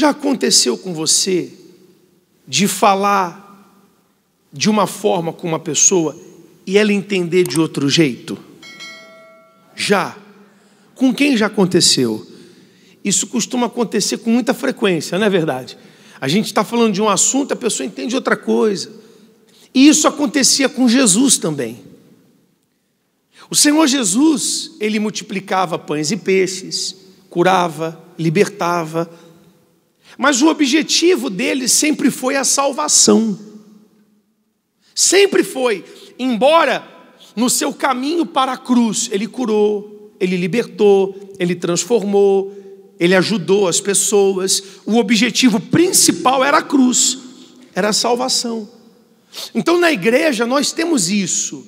Já aconteceu com você de falar de uma forma com uma pessoa e ela entender de outro jeito? Já. Com quem já aconteceu? Isso costuma acontecer com muita frequência, não é verdade? A gente está falando de um assunto, a pessoa entende outra coisa. E isso acontecia com Jesus também. O Senhor Jesus, ele multiplicava pães e peixes, curava, libertava. Mas o objetivo dele sempre foi a salvação. Sempre foi, embora no seu caminho para a cruz, ele curou, ele libertou, ele transformou, ele ajudou as pessoas. O objetivo principal era a cruz, era a salvação. Então na igreja nós temos isso.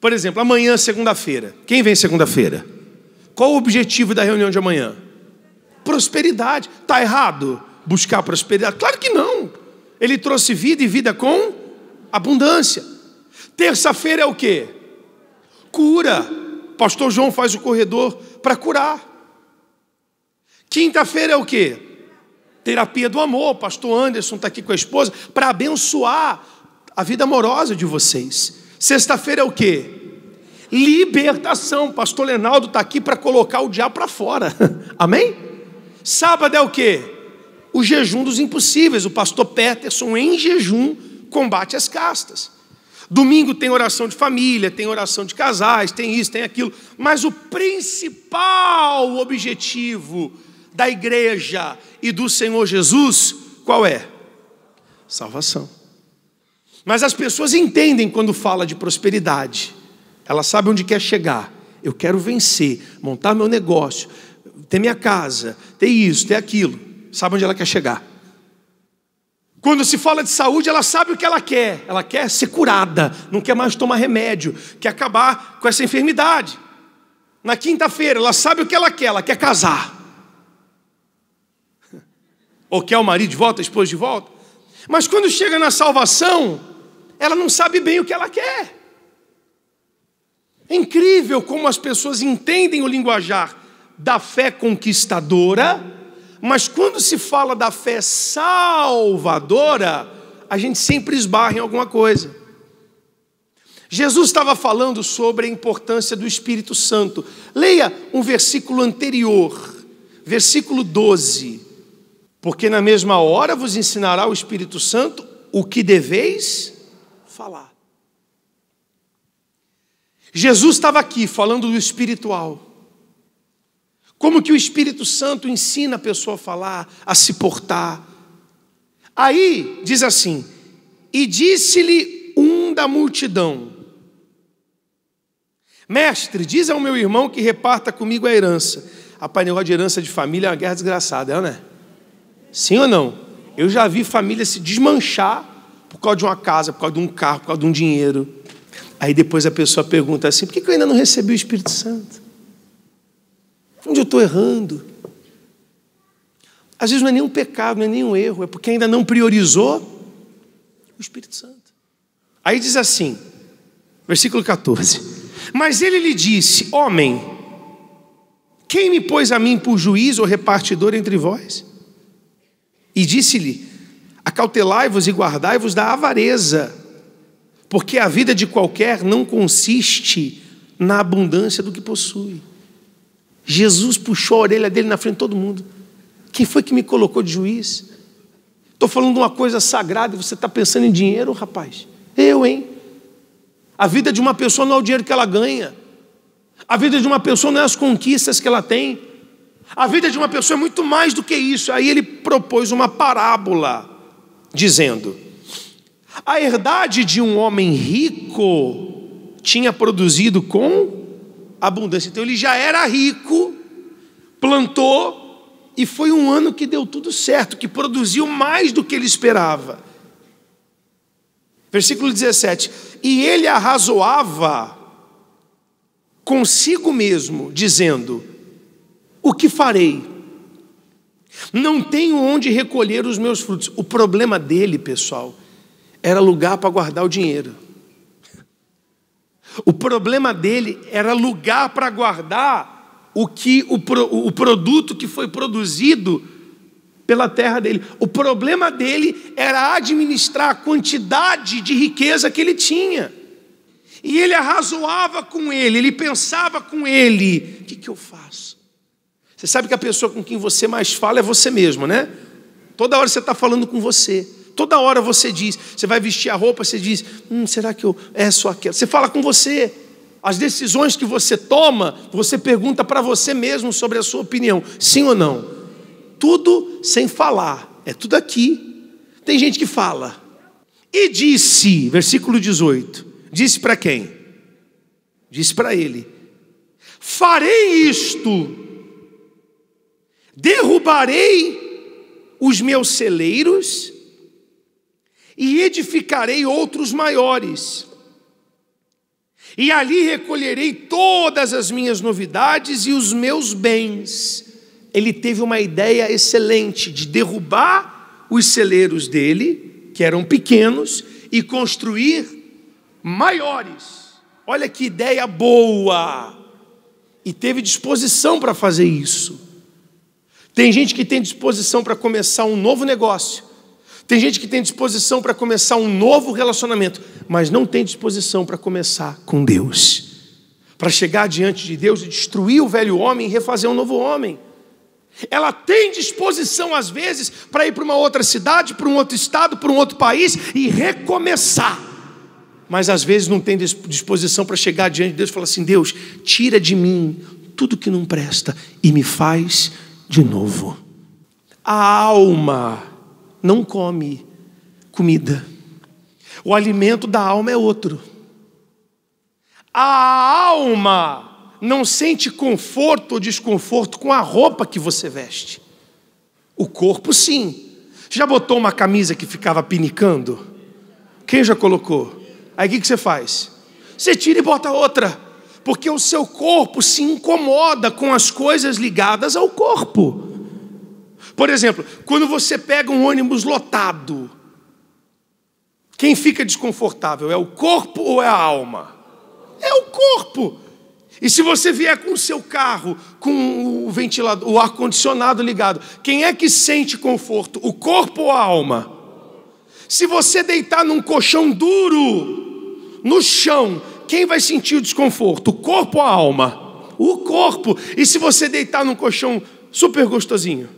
Por exemplo, amanhã, segunda-feira. Quem vem segunda-feira? Qual o objetivo da reunião de amanhã? Prosperidade. Está errado buscar prosperidade? Claro que não. Ele trouxe vida e vida com abundância. Terça-feira é o quê? Cura. Pastor João faz o corredor para curar. Quinta-feira é o quê? Terapia do amor. Pastor Anderson está aqui com a esposa para abençoar a vida amorosa de vocês. Sexta-feira é o quê? Libertação. Pastor Lenaldo está aqui para colocar o diabo para fora. Amém? Sábado é o quê? O jejum dos impossíveis. O pastor Peterson em jejum combate as castas. Domingo tem oração de família, tem oração de casais, tem isso, tem aquilo. Mas o principal objetivo da igreja e do Senhor Jesus, qual é? Salvação. Mas as pessoas entendem quando fala de prosperidade. Elas sabem onde quer chegar. Eu quero vencer, montar meu negócio, ter minha casa, ter isso, ter aquilo. Sabe onde ela quer chegar. Quando se fala de saúde, ela sabe o que ela quer. Ela quer ser curada, não quer mais tomar remédio, quer acabar com essa enfermidade. Na quinta-feira, ela sabe o que ela quer casar. Ou quer o marido de volta, a esposa de volta. Mas quando chega na salvação, ela não sabe bem o que ela quer. É incrível como as pessoas entendem o linguajar da fé conquistadora. Mas quando se fala da fé salvadora, a gente sempre esbarra em alguma coisa. Jesus estava falando sobre a importância do Espírito Santo. Leia um versículo anterior, versículo 12. Porque na mesma hora vos ensinará o Espírito Santo o que deveis falar. Jesus estava aqui falando do espiritual. Como que o Espírito Santo ensina a pessoa a falar, a se portar. Aí, diz assim, e disse-lhe um da multidão, mestre, diz ao meu irmão que reparta comigo a herança. Rapaz, negócio de herança de família é uma guerra desgraçada, não é? Sim ou não? Eu já vi família se desmanchar por causa de uma casa, por causa de um carro, por causa de um dinheiro. Aí depois a pessoa pergunta assim, por que eu ainda não recebi o Espírito Santo? Onde eu estou errando? Às vezes não é nenhum pecado, não é nenhum erro, é porque ainda não priorizou o Espírito Santo. Aí diz assim, versículo 14. Mas ele lhe disse, homem, quem me pôs a mim por juiz ou repartidor entre vós? E disse-lhe, acautelai-vos e guardai-vos da avareza, porque a vida de qualquer não consiste na abundância do que possui. Jesus puxou a orelha dele na frente de todo mundo. Quem foi que me colocou de juiz? Estou falando de uma coisa sagrada e você está pensando em dinheiro, rapaz? Eu, hein? A vida de uma pessoa não é o dinheiro que ela ganha. A vida de uma pessoa não é as conquistas que ela tem. A vida de uma pessoa é muito mais do que isso. Aí ele propôs uma parábola, dizendo: a herdade de um homem rico tinha produzido com abundância. Então ele já era rico, plantou, e foi um ano que deu tudo certo, que produziu mais do que ele esperava. Versículo 17. E ele arrazoava consigo mesmo, dizendo, o que farei? Não tenho onde recolher os meus frutos. O problema dele, pessoal, era lugar para guardar o dinheiro. O problema dele era lugar para guardar o produto que foi produzido pela terra dele. O problema dele era administrar a quantidade de riqueza que ele tinha. E ele arrazoava com ele pensava com ele. O que eu faço? Você sabe que a pessoa com quem você mais fala é você mesmo, né? Toda hora você está falando com você. Toda hora você diz, você vai vestir a roupa, você diz, será que eu... é só aquela. Você fala com você. As decisões que você toma, você pergunta para você mesmo sobre a sua opinião. Sim ou não? Tudo sem falar. É tudo aqui. Tem gente que fala. E disse, versículo 18. Disse para quem? Disse para ele. Farei isto. Derrubarei os meus celeiros e edificarei outros maiores, e ali recolherei todas as minhas novidades e os meus bens. Ele teve uma ideia excelente de derrubar os celeiros dele, que eram pequenos, e construir maiores. Olha que ideia boa! E teve disposição para fazer isso. Tem gente que tem disposição para começar um novo negócio. Tem gente que tem disposição para começar um novo relacionamento, mas não tem disposição para começar com Deus. Para chegar diante de Deus e destruir o velho homem e refazer um novo homem. Ela tem disposição, às vezes, para ir para uma outra cidade, para um outro estado, para um outro país e recomeçar. Mas, às vezes, não tem disposição para chegar diante de Deus e falar assim, Deus, tira de mim tudo que não presta e me faz de novo. A alma não come comida. O alimento da alma é outro. A alma não sente conforto ou desconforto com a roupa que você veste. O corpo, sim. Já botou uma camisa que ficava pinicando? Quem já colocou? Aí o que você faz? Você tira e bota outra. Porque o seu corpo se incomoda com as coisas ligadas ao corpo. Por exemplo, quando você pega um ônibus lotado, quem fica desconfortável? É o corpo ou é a alma? É o corpo. E se você vier com o seu carro, com o ventilador, o ar-condicionado ligado, quem é que sente conforto? O corpo ou a alma? Se você deitar num colchão duro, no chão, quem vai sentir o desconforto? O corpo ou a alma? O corpo. E se você deitar num colchão super gostosinho?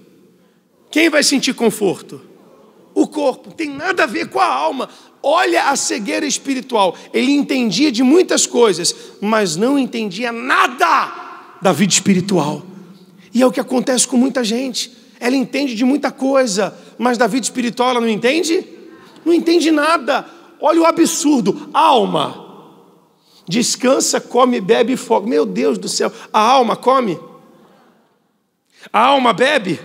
Quem vai sentir conforto? O corpo. Tem nada a ver com a alma. Olha a cegueira espiritual. Ele entendia de muitas coisas, mas não entendia nada da vida espiritual. E é o que acontece com muita gente. Ela entende de muita coisa, mas da vida espiritual ela não entende? Não entende nada. Olha o absurdo. Alma. Descansa, come, bebe e foge. Meu Deus do céu. A alma come? A alma bebe?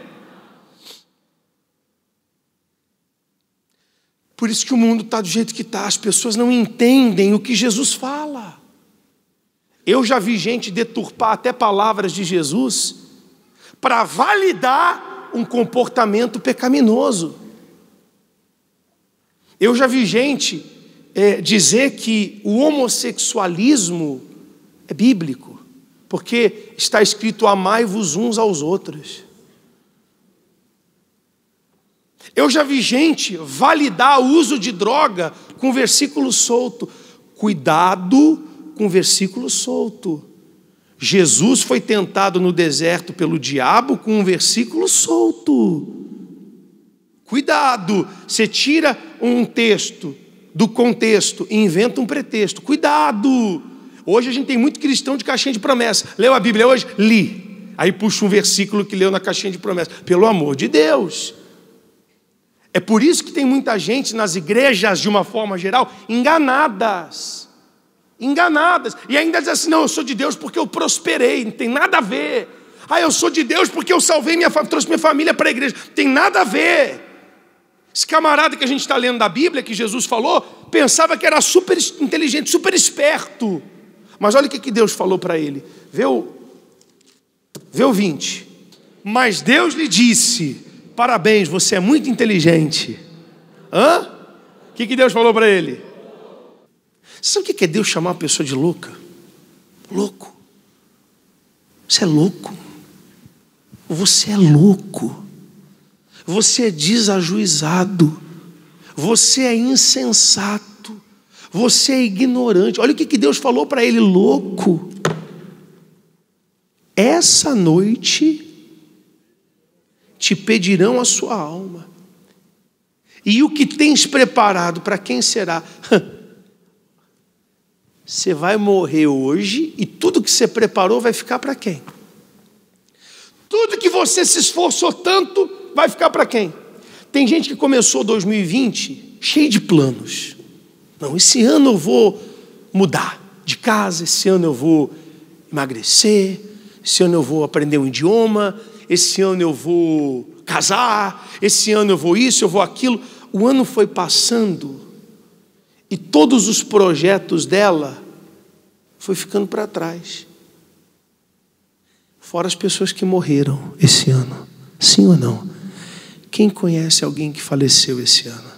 Por isso que o mundo está do jeito que está. As pessoas não entendem o que Jesus fala. Eu já vi gente deturpar até palavras de Jesus para validar um comportamento pecaminoso. Eu já vi gente dizer que o homossexualismo é bíblico, porque está escrito amai-vos uns aos outros. Eu já vi gente validar o uso de droga com versículo solto. Cuidado com versículo solto. Jesus foi tentado no deserto pelo diabo com um versículo solto. Cuidado. Você tira um texto do contexto e inventa um pretexto. Cuidado. Hoje a gente tem muito cristão de caixinha de promessa. Leu a Bíblia hoje? Li. Aí puxa um versículo que leu na caixinha de promessa. Pelo amor de Deus. É por isso que tem muita gente nas igrejas, de uma forma geral, enganadas. Enganadas. E ainda diz assim, não, eu sou de Deus porque eu prosperei. Não tem nada a ver. Ah, eu sou de Deus porque eu salvei minha família, trouxe minha família para a igreja. Não tem nada a ver. Esse camarada que a gente está lendo da Bíblia, que Jesus falou, pensava que era super inteligente, super esperto. Mas olha o que Deus falou para ele. Vê o 20. Mas Deus lhe disse... Parabéns, você é muito inteligente. Hã? O que Deus falou para ele? Sabe o que é Deus chamar a pessoa de louca? Louco. Você é louco. Você é louco. Você é desajuizado. Você é insensato. Você é ignorante. Olha o que Deus falou para ele, louco. Essa noite te pedirão a sua alma. E o que tens preparado, para quem será? Você vai morrer hoje e tudo que você preparou vai ficar para quem? Tudo que você se esforçou tanto vai ficar para quem? Tem gente que começou 2020 cheio de planos. Não, esse ano eu vou mudar de casa, esse ano eu vou emagrecer, esse ano eu vou aprender um idioma, esse ano eu vou casar, esse ano eu vou isso, eu vou aquilo. O ano foi passando e todos os projetos dela foi ficando para trás. Fora as pessoas que morreram esse ano. Sim ou não? Quem conhece alguém que faleceu esse ano?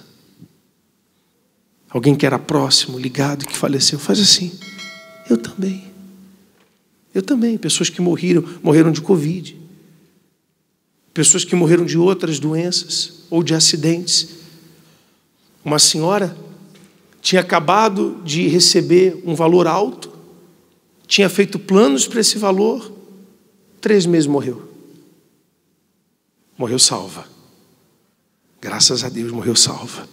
Alguém que era próximo, ligado, que faleceu? Faz assim. Eu também. Eu também. Pessoas que morreram de Covid. Pessoas que morreram de outras doenças ou de acidentes. Uma senhora tinha acabado de receber um valor alto, tinha feito planos para esse valor, 3 meses morreu. Morreu salva. Graças a Deus, morreu salva.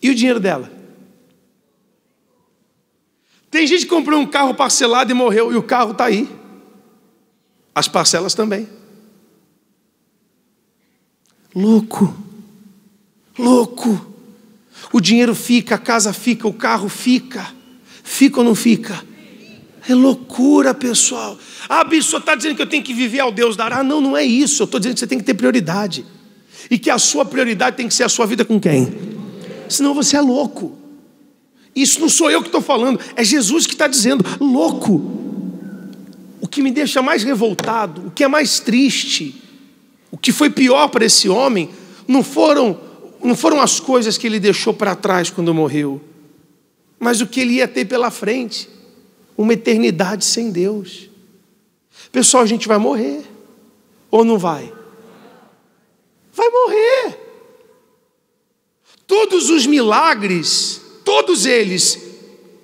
E o dinheiro dela? Tem gente que comprou um carro parcelado e morreu, e o carro está aí. As parcelas também. Louco. Louco. O dinheiro fica, a casa fica, o carro fica. Fica ou não fica? É loucura, pessoal. Ah, bicho, só está dizendo que eu tenho que viver ao Deus dará. Não, não é isso. Eu estou dizendo que você tem que ter prioridade. E que a sua prioridade tem que ser a sua vida com quem? Senão você é louco. Isso não sou eu que estou falando. É Jesus que está dizendo. Louco. O que me deixa mais revoltado, o que é mais triste, o que foi pior para esse homem, não foram as coisas que ele deixou para trás quando morreu, mas o que ele ia ter pela frente. Uma eternidade sem Deus. Pessoal, a gente vai morrer. Ou não vai? Vai morrer. Todos os milagres, todos eles,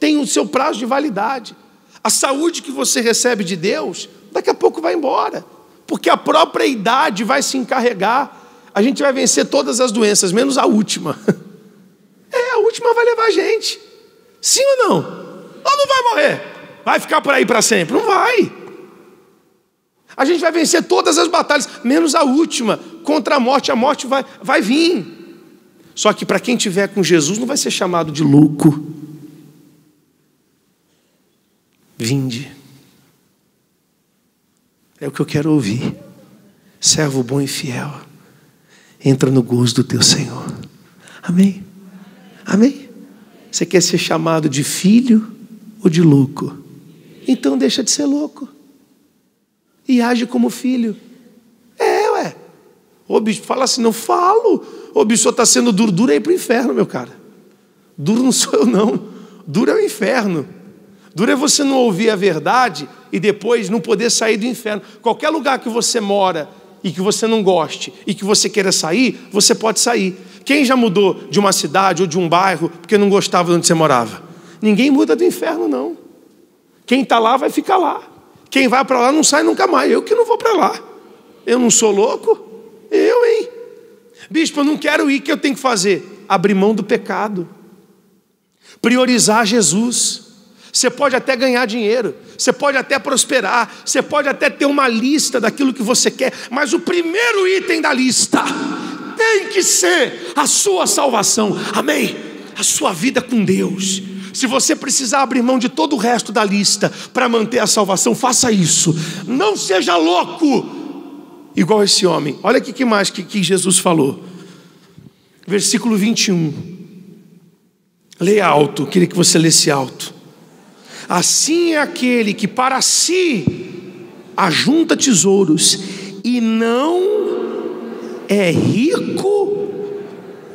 têm o seu prazo de validade. A saúde que você recebe de Deus, daqui a pouco vai embora. Porque a própria idade vai se encarregar. A gente vai vencer todas as doenças, menos a última. É, a última vai levar a gente. Sim ou não? Ou não vai morrer? Vai ficar por aí para sempre? Não vai. A gente vai vencer todas as batalhas, menos a última, contra a morte. A morte vai vir. Só que para quem estiver com Jesus não vai ser chamado de louco. Vinde. É o que eu quero ouvir. Servo bom e fiel. Entra no gozo do teu Senhor. Amém? Amém? Você quer ser chamado de filho ou de louco? Então deixa de ser louco e age como filho. É, ué. Ô bicho, fala assim, não falo. Ô bicho, tá sendo duro. Duro é ir pro inferno, meu cara. Duro não sou eu, não. Duro é o inferno. Duro é você não ouvir a verdade e depois não poder sair do inferno. Qualquer lugar que você mora e que você não goste e que você queira sair, você pode sair. Quem já mudou de uma cidade ou de um bairro porque não gostava de onde você morava? Ninguém muda do inferno, não. Quem está lá vai ficar lá. Quem vai para lá não sai nunca mais. Eu que não vou para lá. Eu não sou louco? Eu, hein? Bispo, eu não quero ir, o que eu tenho que fazer? Abrir mão do pecado. Priorizar Jesus. Você pode até ganhar dinheiro, você pode até prosperar, você pode até ter uma lista daquilo que você quer, mas o primeiro item da lista tem que ser a sua salvação. Amém? A sua vida com Deus. Se você precisar abrir mão de todo o resto da lista para manter a salvação, faça isso. Não seja louco, igual esse homem. Olha aqui que mais que Jesus falou. Versículo 21. Leia alto, queria que você lesse alto. Assim é aquele que para si ajunta tesouros e não é rico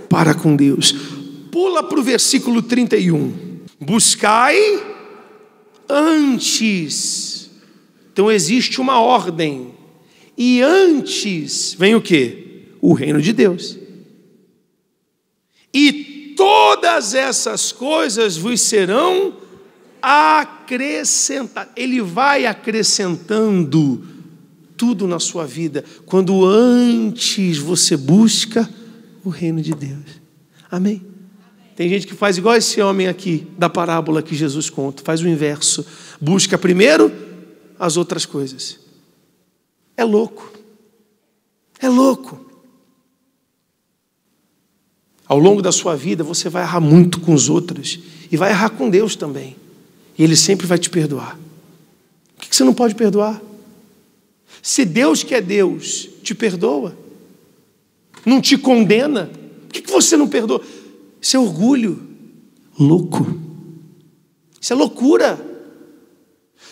para com Deus. Pula para o versículo 31. Buscai antes. Então existe uma ordem. E antes vem o quê? o reino de Deus. E todas essas coisas vos serão acrescentadas. Ele vai acrescentando tudo na sua vida, quando antes você busca o reino de Deus. Amém? Tem gente que faz igual esse homem aqui, da parábola que Jesus conta, faz o inverso. Busca primeiro as outras coisas. É louco. É louco. Ao longo da sua vida, você vai errar muito com os outros e vai errar com Deus também. E Ele sempre vai te perdoar. O que você não pode perdoar? Se Deus, que é Deus, te perdoa, não te condena, por que você não perdoa? Isso é orgulho louco. Isso é loucura.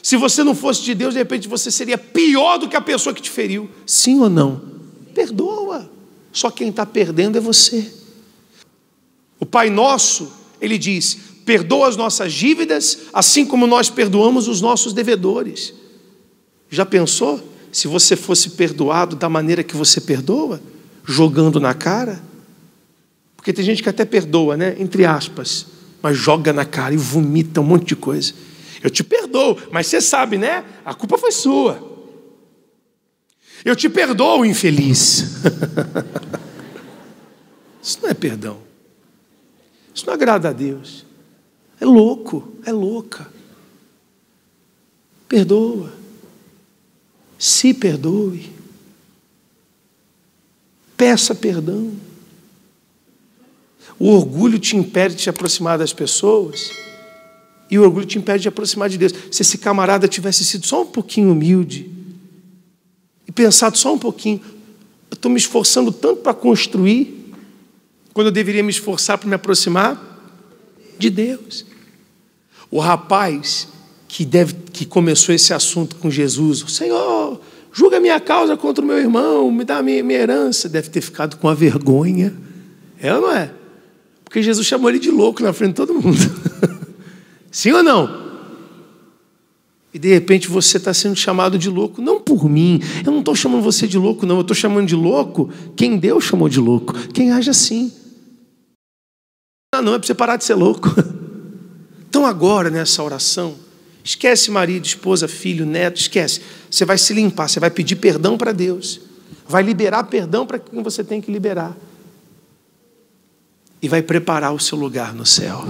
Se você não fosse de Deus, de repente você seria pior do que a pessoa que te feriu. Sim ou não? Perdoa. Só quem está perdendo é você. O Pai Nosso, ele diz: perdoa as nossas dívidas, assim como nós perdoamos os nossos devedores. Já pensou? Se você fosse perdoado da maneira que você perdoa, jogando na cara. Porque tem gente que até perdoa, né? Entre aspas. Mas joga na cara e vomita um monte de coisa. Eu te perdoo, mas você sabe, né? A culpa foi sua. Eu te perdoo, infeliz. Isso não é perdão. Isso não agrada a Deus. É louco, é louca. Perdoa. Se perdoe. Peça perdão. O orgulho te impede de te aproximar das pessoas e o orgulho te impede de te aproximar de Deus. Se esse camarada tivesse sido só um pouquinho humilde e pensado só um pouquinho, eu estou me esforçando tanto para construir quando eu deveria me esforçar para me aproximar de Deus. O rapaz que começou esse assunto com Jesus: Senhor, julga a minha causa contra o meu irmão, me dá a minha herança. Deve ter ficado com a vergonha. É ou não é? Porque Jesus chamou ele de louco na frente de todo mundo. Sim ou não? E de repente você está sendo chamado de louco, não por mim. Eu não estou chamando você de louco, não. Eu estou chamando de louco quem Deus chamou de louco. Quem age assim. Ah, não, é para você parar de ser louco. Então agora, nessa oração, esquece marido, esposa, filho, neto, esquece. Você vai se limpar, você vai pedir perdão para Deus. Vai liberar perdão para quem você tem que liberar. E vai preparar o seu lugar no céu.